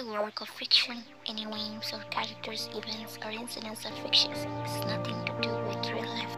still work of fiction. Any names of characters, events, or incidents are fictions. It's nothing to do with real life.